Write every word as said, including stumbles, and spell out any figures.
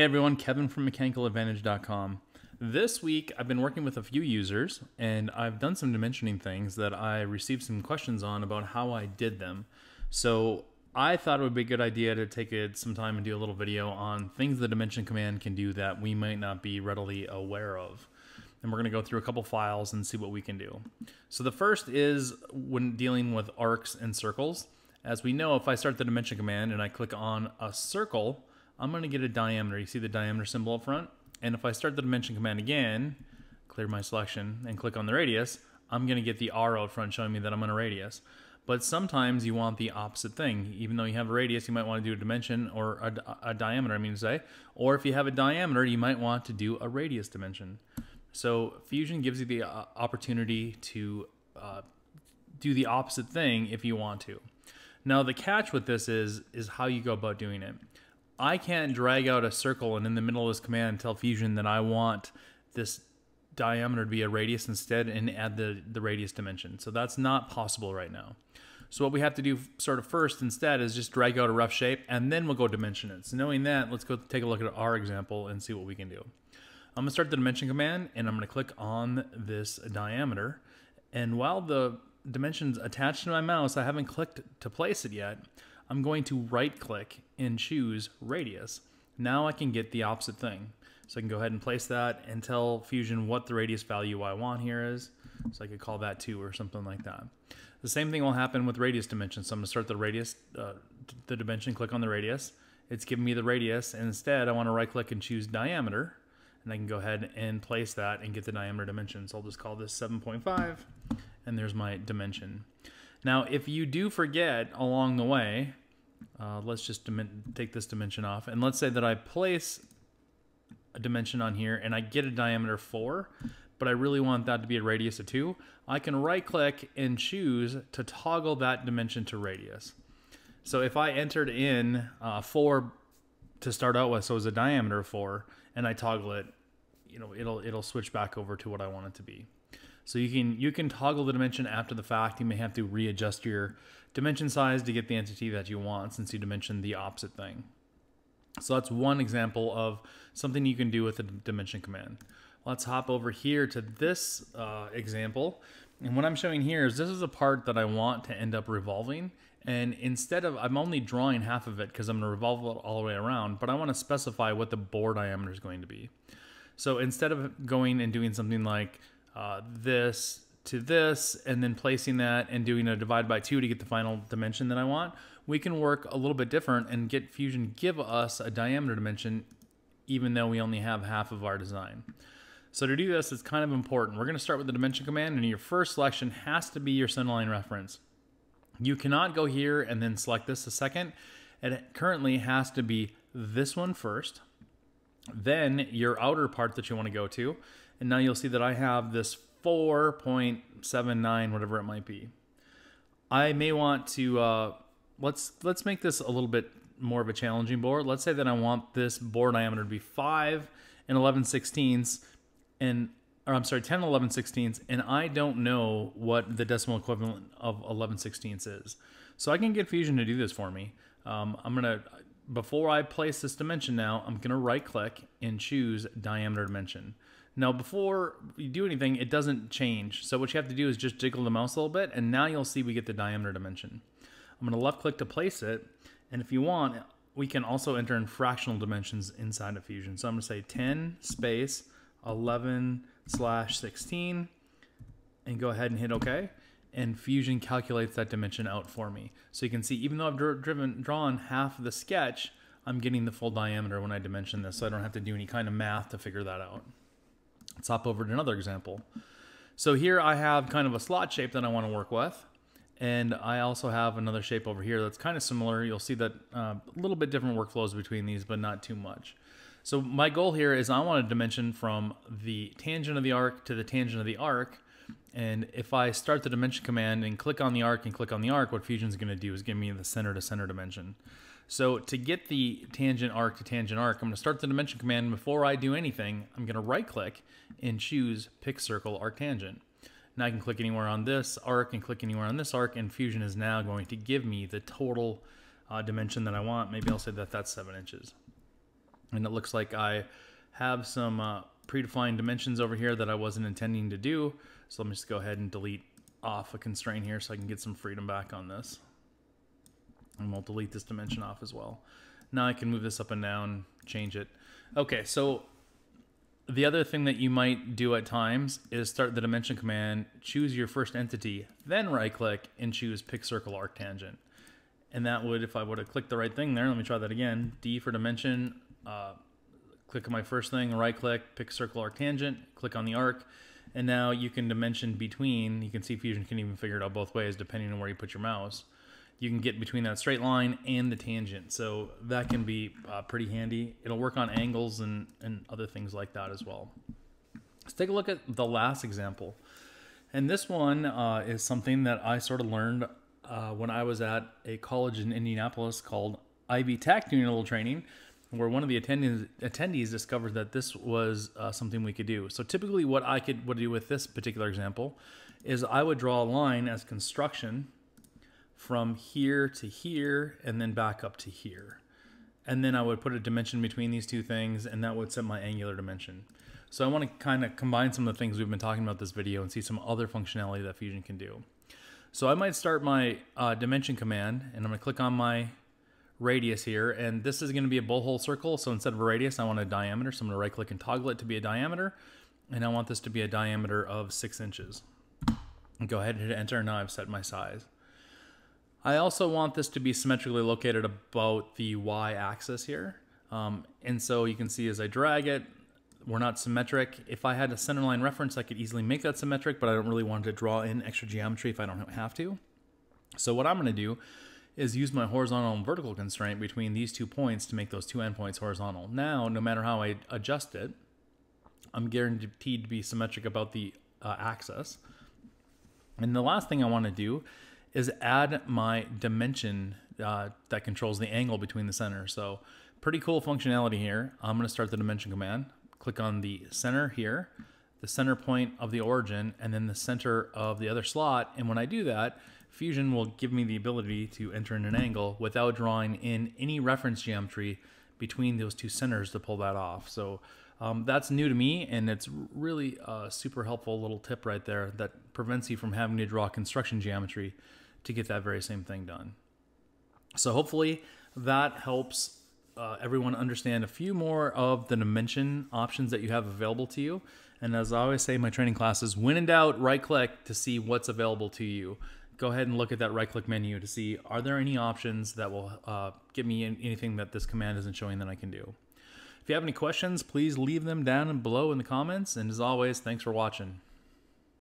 Hey everyone, Kevin from Mechanical Advantage dot com. This week I've been working with a few users and I've done some dimensioning things that I received some questions on about how I did them. So I thought it would be a good idea to take it some time and do a little video on things the dimension command can do that we might not be readily aware of. And we're going to go through a couple files and see what we can do. So the first is when dealing with arcs and circles. As we know, if I start the dimension command and I click on a circle, I'm going to get a diameter. You see the diameter symbol up front? And if I start the dimension command again, clear my selection and click on the radius, I'm going to get the R out front showing me that I'm on a radius. But sometimes you want the opposite thing. Even though you have a radius, you might want to do a dimension or a, a diameter, I mean to say. Or if you have a diameter, you might want to do a radius dimension. So Fusion gives you the uh, opportunity to uh, do the opposite thing if you want to. Now the catch with this is, is how you go about doing it. I can't drag out a circle and in the middle of this command tell Fusion that I want this diameter to be a radius instead and add the, the radius dimension. So that's not possible right now. So what we have to do sort of first instead is just drag out a rough shape and then we'll go dimension it. So knowing that, let's go take a look at our example and see what we can do. I'm gonna start the dimension command and I'm gonna click on this diameter. And while the dimension's attached to my mouse, I haven't clicked to place it yet. I'm going to right click and choose radius. Now I can get the opposite thing. So I can go ahead and place that and tell Fusion what the radius value I want here is. So I could call that two or something like that. The same thing will happen with radius dimension. So I'm gonna start the radius, uh, the dimension, click on the radius. It's giving me the radius. And instead I wanna right click and choose diameter. And I can go ahead and place that and get the diameter dimension. So I'll just call this seven point five and there's my dimension. Now, if you do forget along the way, Uh, let's just take this dimension off. And let's say that I place a dimension on here and I get a diameter four, but I really want that to be a radius of two. I can right click and choose to toggle that dimension to radius. So if I entered in uh, four to start out with, so it was a diameter of four, and I toggle it, you know, it'll, it'll switch back over to what I want it to be. So you can you can toggle the dimension after the fact. You may have to readjust your dimension size to get the entity that you want since you dimensioned the opposite thing. So that's one example of something you can do with the dimension command. Let's hop over here to this uh, example. And what I'm showing here is this is a part that I want to end up revolving. And instead of, I'm only drawing half of it because I'm gonna revolve it all the way around, but I wanna specify what the bore diameter is going to be. So instead of going and doing something like Uh, this to this and then placing that and doing a divide by two to get the final dimension that I want, we can work a little bit different and get Fusion give us a diameter dimension even though we only have half of our design. So to do this, it's kind of important. We're going to start with the dimension command and your first selection has to be your centerline reference. You cannot go here and then select this a second. It currently has to be this one first, then your outer part that you want to go to. And now you'll see that I have this four point seven nine, whatever it might be. I may want to, uh, let's, let's make this a little bit more of a challenging bore. Let's say that I want this bore diameter to be five and eleven sixteenths, and, or I'm sorry, ten and eleven sixteenths, and I don't know what the decimal equivalent of eleven sixteenths is. So I can get Fusion to do this for me. Um, I'm gonna, before I place this dimension now, I'm gonna right click and choose diameter dimension. Now, before you do anything, it doesn't change. So what you have to do is just jiggle the mouse a little bit, and now you'll see we get the diameter dimension. I'm gonna left click to place it, and if you want, we can also enter in fractional dimensions inside of Fusion. So I'm gonna say ten space eleven slash sixteen, and go ahead and hit okay, and Fusion calculates that dimension out for me. So you can see, even though I've driven, drawn half of the sketch, I'm getting the full diameter when I dimension this, so I don't have to do any kind of math to figure that out. Let's hop over to another example. So here I have kind of a slot shape that I want to work with. And I also have another shape over here that's kind of similar. You'll see that a uh, little bit different workflows between these, but not too much. So my goal here is I want to dimension from the tangent of the arc to the tangent of the arc. And if I start the dimension command and click on the arc and click on the arc, what Fusion's going to do is give me the center to center dimension. So to get the tangent arc to tangent arc, I'm going to start the dimension command. And before I do anything, I'm going to right click and choose pick circle arc tangent. Now I can click anywhere on this arc and click anywhere on this arc, and Fusion is now going to give me the total uh, dimension that I want. Maybe I'll say that that's seven inches. and it looks like I have some uh, predefined dimensions over here that I wasn't intending to do. So let me just go ahead and delete off a constraint here so I can get some freedom back on this. And we'll delete this dimension off as well. Now I can move this up and down, change it. Okay, so the other thing that you might do at times is start the dimension command, choose your first entity, then right click and choose pick circle arctangent. And that would, if I would have clicked the right thing there, let me try that again, D for dimension, uh, click on my first thing, right click, pick circle arctangent, click on the arc. And now you can dimension between, you can see Fusion can even figure it out both ways depending on where you put your mouse. You can get between that straight line and the tangent. So that can be uh, pretty handy. It'll work on angles and, and other things like that as well. Let's take a look at the last example. And this one uh, is something that I sort of learned uh, when I was at a college in Indianapolis called Ivy Tech doing a little training, where one of the attendees, attendees discovered that this was uh, something we could do. So typically what I could would do with this particular example is I would draw a line as construction from here to here and then back up to here. And then I would put a dimension between these two things and that would set my angular dimension. So I want to kind of combine some of the things we've been talking about this video and see some other functionality that Fusion can do. So I might start my uh, dimension command and I'm gonna click on my radius here, and this is going to be a bowl-hole circle. So instead of a radius, I want a diameter. So I'm going to right click and toggle it to be a diameter, and I want this to be a diameter of six inches. And go ahead and hit enter, and now I've set my size. I also want this to be symmetrically located about the y-axis here. Um, and so you can see as I drag it, we're not symmetric. If I had a centerline reference, I could easily make that symmetric, but I don't really want to draw in extra geometry if I don't have to. So what I'm going to do is use my horizontal and vertical constraint between these two points to make those two endpoints horizontal. Now, no matter how I adjust it, I'm guaranteed to be symmetric about the uh, axis. And the last thing I want to do is add my dimension uh, that controls the angle between the center. So pretty cool functionality here. I'm going to start the dimension command, click on the center here, the center point of the origin, and then the center of the other slot. And when I do that, Fusion will give me the ability to enter in an angle without drawing in any reference geometry between those two centers to pull that off. So um, that's new to me, and it's really a super helpful little tip right there that prevents you from having to draw construction geometry to get that very same thing done. So hopefully that helps uh, everyone understand a few more of the dimension options that you have available to you. And as I always say in my training classes, when in doubt, right click to see what's available to you. Go ahead and look at that right-click menu to see, are there any options that will uh, give me anything that this command isn't showing that I can do? If you have any questions, please leave them down below in the comments. And as always, thanks for watching.